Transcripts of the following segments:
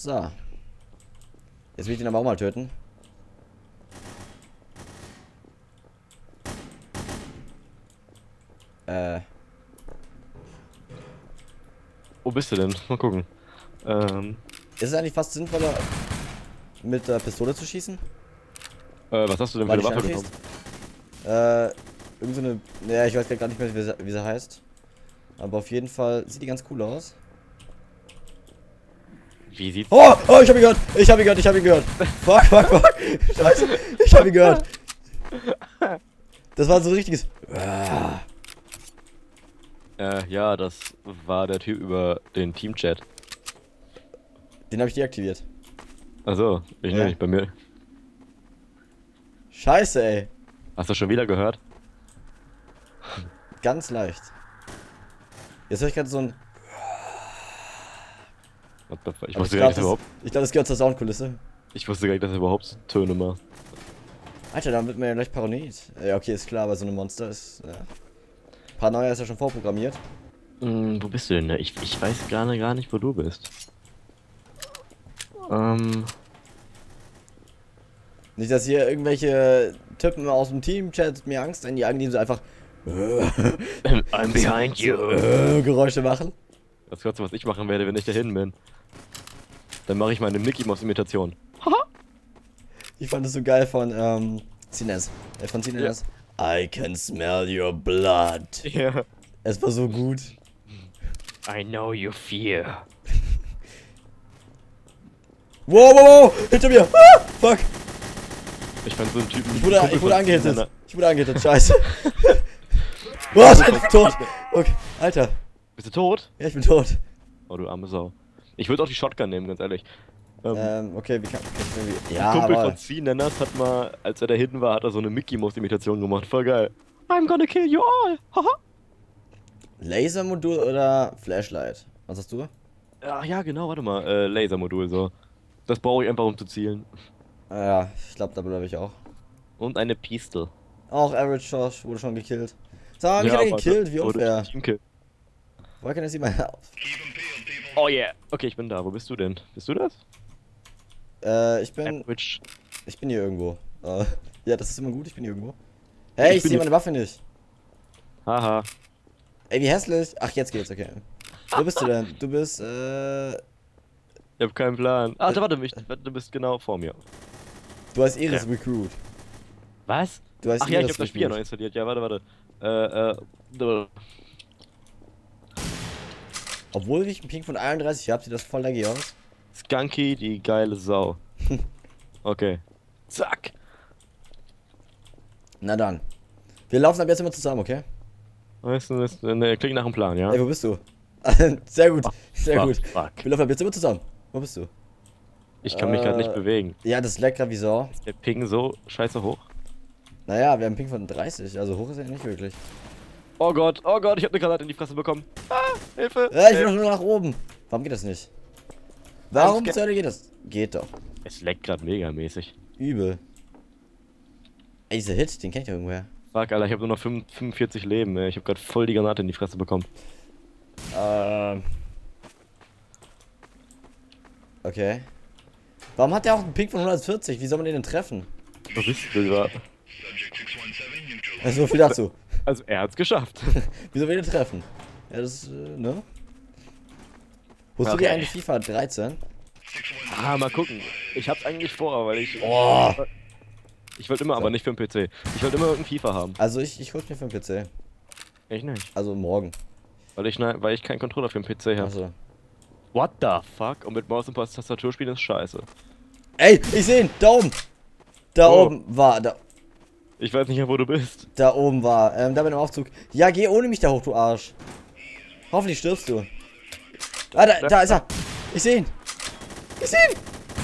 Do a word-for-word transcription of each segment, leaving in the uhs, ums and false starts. So. Jetzt will ich den aber auch mal töten. Äh. Wo bist du denn? Mal gucken. Ähm. Ist es eigentlich fast sinnvoller, mit der Pistole zu schießen? Äh, was hast du denn Weil für eine Waffe bekommen? Äh, irgendeine. So naja, ich weiß gar nicht mehr, wie sie, wie sie heißt. Aber auf jeden Fall sieht die ganz cool aus. Wie sieht's oh, oh, ich hab ihn gehört! Ich hab ihn gehört, ich hab ihn gehört! Fuck, fuck, fuck! Scheiße, ich hab ihn gehört! Das war so ein richtiges. Ah. Äh, ja, das war der Typ über den Teamchat. Den hab ich deaktiviert. Achso, ich ja. nicht, bei mir. Scheiße, ey! Hast du schon wieder gehört? Ganz leicht. Jetzt höre ich gerade so ein. What the fuck? Ich wusste gar nicht, dass überhaupt. Ich glaube, das gehört zur Soundkulisse. Ich wusste gar nicht, dass überhaupt Töne macht. Alter, dann wird man ja gleich paranoid. Ja, okay, ist klar, weil so eine Monster ist. Ja. Paranoia ist ja schon vorprogrammiert. Mm, wo bist du denn? Ich, ich weiß gar nicht, gar nicht, wo du bist. Ähm. Nicht, dass hier irgendwelche Typen aus dem Teamchat mir Angst in die Augen nehmen, so einfach. I'm behind you. Geräusche machen. Das Gott, was ich machen werde, wenn ich da hin bin. Dann mache ich meine Mickey Mouse Imitation. Ich fand das so geil von ähm, Cines. Äh, von Cines. Yeah. I can smell your blood. Yeah. Es war so gut. I know you fear. Wow, wow, wow! Hinter mir! Ah, fuck! Ich fand so einen Typen. Ich wurde, ich wurde angehittet. Ich wurde angehittet. Scheiße. Was? Ich bin tot. Okay, Alter. Bist du tot? Ja, ich bin tot. Oh, du arme Sau. Ich würde auch die Shotgun nehmen, ganz ehrlich. Ähm, ähm okay, wie kann ich irgendwie... Ja, Kumpel aber... von C-Nenners hat mal, als er da hinten war, hat er so eine Mickey Mouse Imitation gemacht. Voll geil. I'm gonna kill you all. Haha. Lasermodul oder Flashlight? Was hast du? Ach ja, genau, warte mal. Äh, Lasermodul, so. Das brauche ich einfach, um zu zielen. Ja, ich glaube, da bleibe ich auch. Und eine Pistol. Auch Average Josh wurde schon gekillt. So, hab ich ja, gekillt, wie unfair. Woher kann ich sie mal aus? Oh yeah. Okay, ich bin da. Wo bist du denn? Bist du das? Äh, ich bin... Average. Ich bin hier irgendwo. Äh, ja, das ist immer gut. Ich bin hier irgendwo. Hey, ich, ich sehe meine Waffe nicht. Haha. Ey, wie hässlich. Ach, jetzt geht's. Okay. Wo bist du denn? Du bist, äh... Ich hab keinen Plan. Ah, warte, mich. Du bist genau vor mir. Du heißt Eris ja. Recruit. Was? Du heißt Ach Eris ja, ich hab Recruit. Das Spiel ja neu installiert. Ja, warte, warte. Äh, äh... Obwohl ich einen Ping von einunddreißig habe, sieht das voll laggy aus. Skuncky, die geile Sau. Okay. Zack. Na dann. Wir laufen ab jetzt immer zusammen, okay? Weißt du, das, ne, klingt nach dem Plan, ja? Ey, wo bist du? Sehr gut, sehr gut. Wir laufen ab jetzt immer zusammen. Wo bist du? Ich kann äh, mich gerade nicht bewegen. Ja, das lag grad wie Sau. Ist der Ping so scheiße hoch? Naja, wir haben einen Ping von dreißig, also hoch ist er nicht wirklich. Oh Gott, oh Gott, ich hab eine Granate in die Fresse bekommen. Ah, Hilfe! Ja, ich will doch nur nach oben. Warum geht das nicht? Warum zur Hölle geht das? Geht doch. Es leckt gerade megamäßig. Übel. Ey, dieser Hit, den kenn ich ja irgendwoher. Fuck, Alter, ich hab nur noch fünfundvierzig Leben, ey. Ich hab gerade voll die Granate in die Fresse bekommen. Ähm. Okay. Warum hat der auch einen Ping von hundertvierzig? Wie soll man den denn treffen? Was ist denn da? Also, viel dazu. Also, er hat's geschafft. Wieso will ich den treffen? Ja, das, äh, ne? Wo ist okay. du dir eigentlich FIFA dreizehn? Ah, mal gucken. Ich hab's eigentlich vor, weil ich... Oh. Ich wollte immer, so. aber nicht für den P C. Ich wollte immer irgendeinen FIFA haben. Also, ich, ich hol's mir für den P C. Ich nicht. Also, morgen. Weil ich, ne, weil ich keinen Controller für den P C habe. Also. What the fuck? Und mit Maus und Tastatur spielen ist scheiße. Ey, ich seh ihn! Da oben! Da oh. oben war... da. Ich weiß nicht, wo du bist. Da oben war. Ähm, da bin ich im Aufzug. Ja, geh ohne mich da hoch, du Arsch. Hoffentlich stirbst du. Ah, da, da ist er. Ich seh ihn. Ich seh ihn.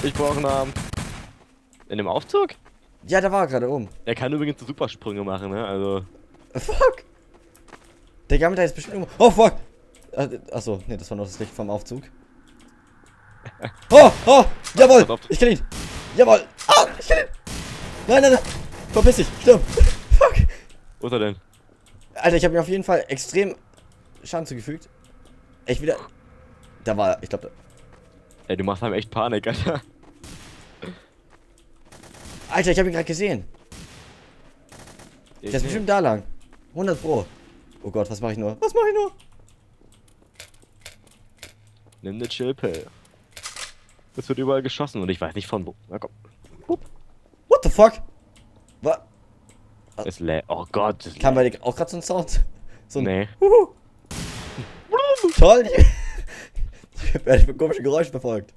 Ich brauche einen Arm. In dem Aufzug? Ja, da war er gerade oben. Er kann übrigens so Supersprünge machen, ne? Also. Fuck. Der Gammel da ist bestimmt irgendwo. Oh, fuck. Achso, nee, das war noch das Licht vom Aufzug. Oh, oh, jawohl. Ich kill ihn. Jawohl. Ah, ich kill ihn. Nein, nein, nein. Verpiss dich, stirb! Fuck! Wo ist er denn? Alter, ich habe mir auf jeden Fall extrem Schaden zugefügt. Echt wieder. Da war er, ich glaube da. Ey, du machst einem echt Panik, Alter. Alter, ich hab ihn gerade gesehen. Der ist bestimmt da lang. hundert Pro. Oh Gott, was mache ich nur? Was mache ich nur? Nimm ne Chillpill. Es wird überall geschossen und ich weiß nicht von wo. Na komm. What the fuck? Was? Ist leer. Oh Gott. Ist Kam bei dir auch gerade so ein Sound? So ein nee. Huhu. Toll. Ich hab ehrlich mit komischen Geräuschen verfolgt.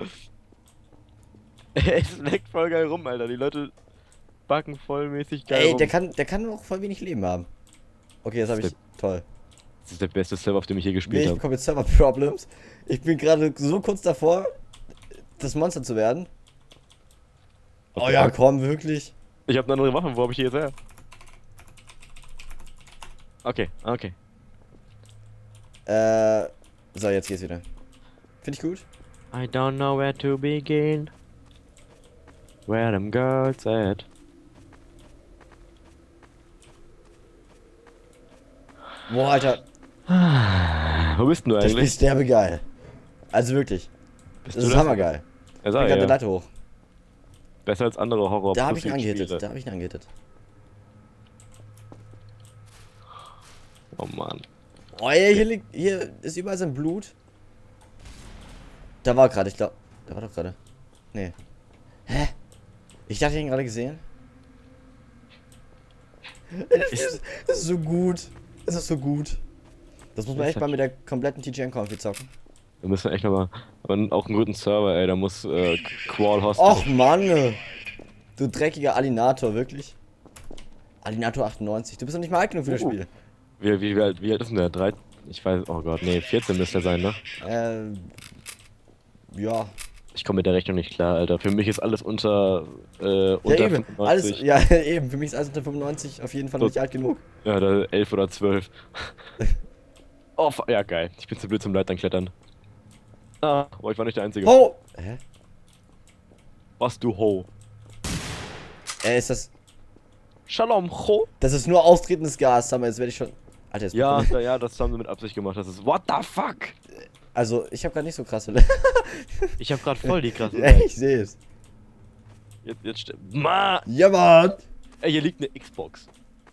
Es leckt voll geil rum, Alter. Die Leute backen vollmäßig geil Ey, rum. der kann, der kann auch voll wenig Leben haben. Okay, das, das habe ich... Der, toll. Das ist der beste Server, auf dem ich hier gespielt nee, habe. Ich bekomme jetzt Server-Problems. Ich bin gerade so kurz davor, das Monster zu werden. Okay. Oh ja, komm, wirklich. Ich habe eine andere Waffe. Wo habe ich die jetzt her? Okay, okay. Äh... So, jetzt geht's wieder. Finde ich gut. I don't know where to begin. Where them girls at? Boah, Alter. Wo bist denn du eigentlich? Ich sterbe geil. Also wirklich. Bist das ist das? Hammergeil. Er sagt, ich bin gerade ja. Leiter hoch. Besser als andere Horror. Da habe ich ihn angehittet. Da habe ich ihn angehittet. Oh Mann. Oh, hier, hier liegt, hier ist überall sein Blut. Da war gerade, ich glaube. Da war doch gerade. Nee. Hä? Ich dachte, ich hätte ihn gerade gesehen. Das ist, das ist so gut. Das ist so gut. Das muss man echt mal mit der kompletten T G N-Konfi zocken. Wir müssen echt nochmal. Aber auch einen guten Server, ey. Da muss äh, Qual Host. Och Mann! Du dreckiger Alinator, wirklich. Alinator achtundneunzig. Du bist doch nicht mal alt genug für das Spiel. Wie, wie, wie, alt, wie alt ist denn der? drei? Ich weiß. Oh Gott, nee, vierzehn müsste er sein, ne? Ähm. Ja. Ich komme mit der Rechnung nicht klar, Alter. Für mich ist alles unter, äh, unter ja, eben. fünfundneunzig. Alles, ja, eben. Für mich ist alles unter fünfundneunzig auf jeden Fall so, nicht alt genug. Ja, da elf oder zwölf. Oh, ja, geil. Ich bin zu blöd zum Leitern klettern. Ah, oh, ich war nicht der Einzige. Ho! Hä? Was, du Ho? Äh, ist das... Shalom, Ho? Das ist nur austretendes Gas, aber jetzt werde ich schon... Alter, jetzt ja, da, ja, das haben sie mit Absicht gemacht. Das ist... What the fuck? Also, ich habe gerade nicht so krasse... Ich hab grad voll die krasse... Ey, ich seh's. Jetzt, jetzt... Ma! Ja, Mann! Ey, hier liegt eine Xbox.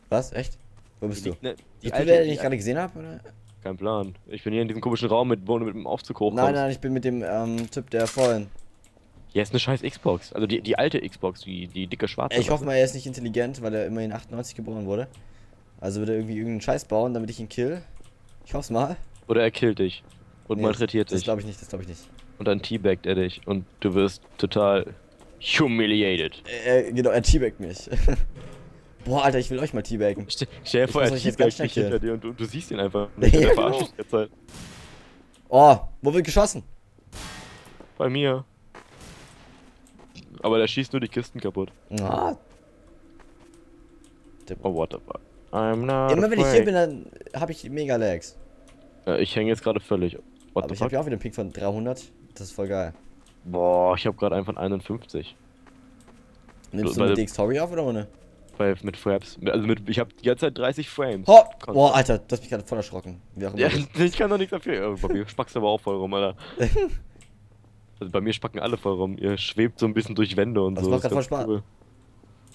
Was? Echt? Wo bist du? Ne, die alte, die, die ich gerade gesehen habe, oder? Kein Plan. Ich bin hier in diesem komischen Raum mit wo du mit dem Aufzug hochkommst. Nein, nein, ich bin mit dem ähm, Typ, der vorhin... Hier ist eine scheiß Xbox. Also die, die alte Xbox, die, die dicke schwarze. Ey, ich hoffe mal, er ist nicht intelligent, weil er immerhin achtundneunzig geboren wurde. Also wird er irgendwie irgendeinen Scheiß bauen, damit ich ihn kill. Ich hoff's mal. Oder er killt dich. Und nee, malträtiert dich. Das glaube ich nicht, das glaube ich nicht. Und dann teabaggt er dich und du wirst total humiliated. Äh, genau, er teabaggt mich. Boah, Alter, ich will euch mal teabaggen. Stell dir vor, er teabaggt mich hinter dir und du, du siehst ihn einfach. Ja, der verarscht dich jetzt halt. Oh, wo wird geschossen? Bei mir. Aber der schießt nur die Kisten kaputt. Ah. Oh, what the fuck. I'm not Immer wenn afraid. ich hier bin, dann habe ich mega Lags. Ja, ich hänge jetzt gerade völlig. What Aber ich habe ja auch wieder einen Peak von dreihundert. Das ist voll geil. Boah, ich habe gerade einen von einundfünfzig. Nimmst du mit D X-Story auf oder ohne? Weil mit Fraps. Also mit, ich habe die ganze Zeit dreißig Frames. Oh, oh Alter, das mich gerade voll erschrocken. Ja, ich kann doch nichts dafür. Bei mir spackst du aber auch voll rum, Alter. Also bei mir spacken alle voll rum. Ihr schwebt so ein bisschen durch Wände und das so. Das macht gerade voll Spaß. Cool.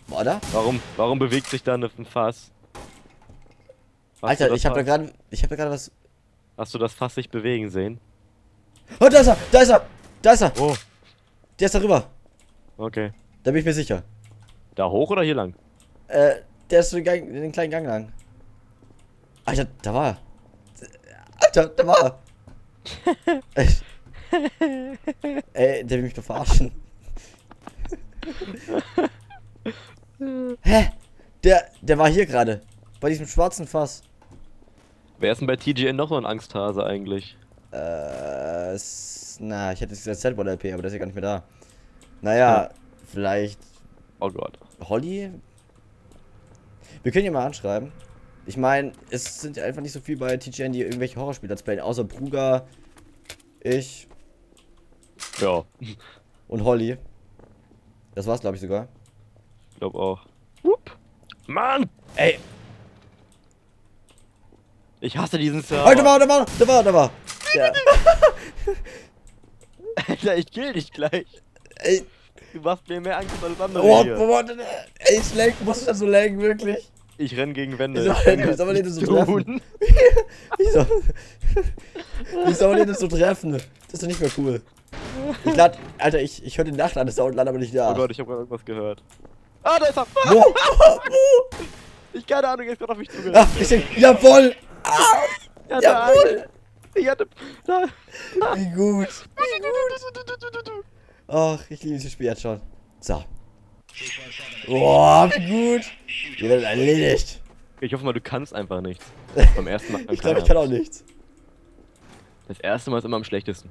Boah, da? Warum, warum bewegt sich da ein Fass? Hast Alter, ich habe da gerade, ich habe da gerade was... Hast du das Fass sich bewegen sehen? Oh, da ist er! Da ist er! Da ist er! Oh. Der ist da rüber. Okay. Da bin ich mir sicher. Da hoch oder hier lang? Äh, der ist so in den kleinen Gang lang. Alter, da war er. Alter, da war er. Ey, der will mich doch verarschen. Hä? Der, der war hier gerade. Bei diesem schwarzen Fass. Wer ist denn bei T G N noch so ein Angsthase eigentlich? Äh, na, ich hätte jetzt gesagt Z-Ball L P, aber der ist ja gar nicht mehr da. Naja, hm. vielleicht... Oh Gott. Holly? Wir können ihn mal anschreiben. Ich meine, es sind einfach nicht so viel bei T G N, die irgendwelche Horrorspiele spielen, außer Bruger, ich... Ja. Und Holly. Das war's, glaube ich, sogar. Ich glaube auch. Wupp. Mann! Ey! Ich hasse diesen Server. Oh, da war, da war, da war, da war. Ja. Alter, ich kill dich gleich. Ey. Du machst mir mehr Angst als andere. Oh, hier. Oh, ey, ich lag, musst du das so laggen, wirklich? Ich renn gegen Wände. Wie soll man den so treffen? Wie soll man den das so treffen? Das ist doch nicht mehr cool. Ich lad, Alter, ich, ich höre den Nachladesound, lad aber nicht da. Oh Gott, ich hab gerade irgendwas gehört. Ah, da ist er! Wo? Wo? Ich keine Ahnung, er ist gerade auf mich zugerannt. Ach, ich denk, jawoll! Ah, jawoll! Ich hatte... Da. Wie gut! Wie gut! Ach, ich liebe dieses Spiel jetzt schon. So. Boah, wie gut! Ihr werdet erledigt! Ich hoffe mal, du kannst einfach nichts. Beim ersten Mal. Ich glaube, ich kann auch nichts. Das erste Mal ist immer am schlechtesten.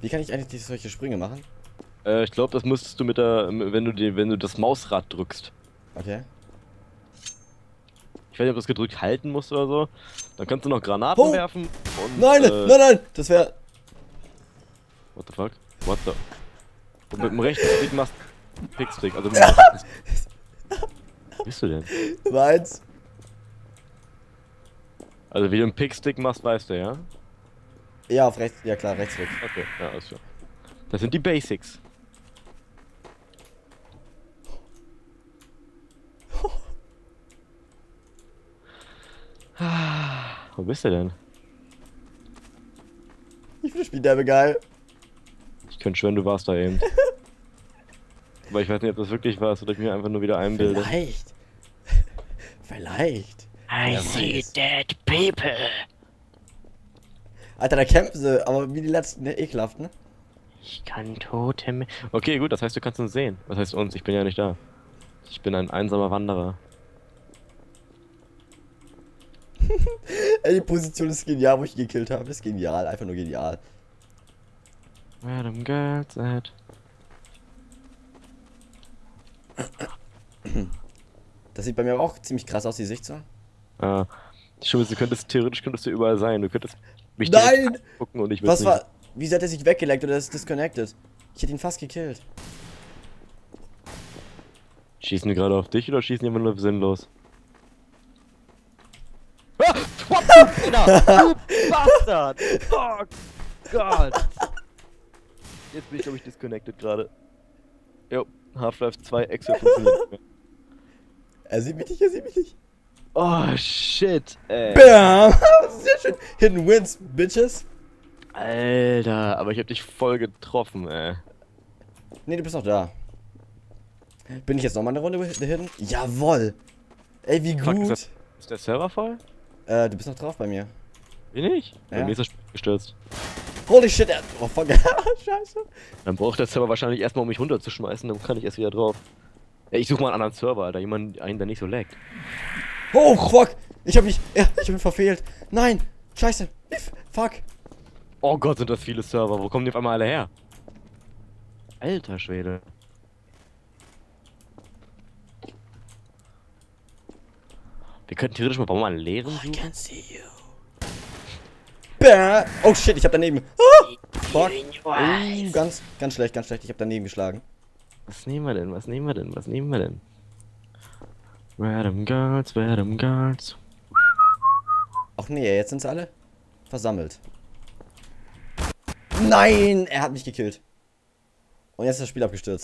Wie kann ich eigentlich solche Sprünge machen? Äh, ich glaube, das müsstest du mit der... wenn du die, wenn du das Mausrad drückst. Okay. Ich weiß nicht, ob du das gedrückt halten musst oder so. Dann kannst du noch Granaten oh. werfen und... Nein, äh, nein, nein! Das wäre... What the fuck? What the... Und mit dem rechten Klick machst du Pickstick, also... Ja. Was bist du denn? Nummer eins. Also wie du einen Pickstick machst, weißt du, ja? Ja, auf rechts, ja klar, rechts weg. Okay, ja, alles klar. Das sind die Basics. Wo bist du denn? Ich finde das Spiel derbe geil. Ich könnte schwören, du warst da eben. Aber ich weiß nicht, ob das wirklich war oder ich mir einfach nur wieder einbilde. Vielleicht. Vielleicht. I see dead people. Alter, da kämpfen sie, aber wie die letzten, ne? Ekelhaft, ne? Ich kann Tote... Okay, gut, das heißt, du kannst uns sehen. Was heißt uns? Ich bin ja nicht da. Ich bin ein einsamer Wanderer. Ey, die Position ist genial, wo ich ihn gekillt habe. Das ist genial, einfach nur genial. Madam Girls at... Das sieht bei mir aber auch ziemlich krass aus, die Sicht so. Ah, Schuss, du könntest theoretisch könntest du überall sein. Du könntest mich Nein! gucken und ich. Was nicht. War? Wieso hat er sich weggeleckt oder ist disconnected? Ich hätte ihn fast gekillt. Schießen die gerade auf dich oder schießen die immer nur sinnlos? Ah! What the fuck? Du Bastard! Fuck! Gott! Jetzt bin ich glaube ich disconnected gerade. Jo. Half-Life zwei Exit funktioniert nicht. Er sieht mich nicht, er sieht mich nicht. Oh shit, ey. Bam! Sehr schön. Hidden wins, bitches. Alter, aber ich hab dich voll getroffen, ey. Nee, du bist noch da. Bin ich jetzt nochmal eine Runde Hidden? Jawoll! Ey, wie gut. Fuck, ist, das, ist der Server voll? Äh, du bist noch drauf bei mir. Bin ich? Ja. Bei mir ist das Spiel gestürzt. Holy shit, er... Oh fuck, scheiße. Dann braucht der Server wahrscheinlich erstmal, um mich runterzuschmeißen, dann kann ich erst wieder drauf. Ja, ich suche mal einen anderen Server, Alter, jemand, einen, der nicht so laggt. Oh fuck, ich hab mich, ja, ich hab mich verfehlt. Nein, scheiße, fuck. Oh Gott, sind das viele Server, wo kommen die auf einmal alle her? Alter Schwede. Wir könnten theoretisch mal, mal einen leeren suchen. I can see you. Oh shit, ich hab daneben. Ah, fuck. Oh, ganz, ganz schlecht, ganz schlecht. Ich hab daneben geschlagen. Was nehmen wir denn? Was nehmen wir denn? Was nehmen wir denn? Random Guards, Random Guards. Ach nee, jetzt sind sie alle versammelt. Nein, er hat mich gekillt. Und jetzt ist das Spiel abgestürzt.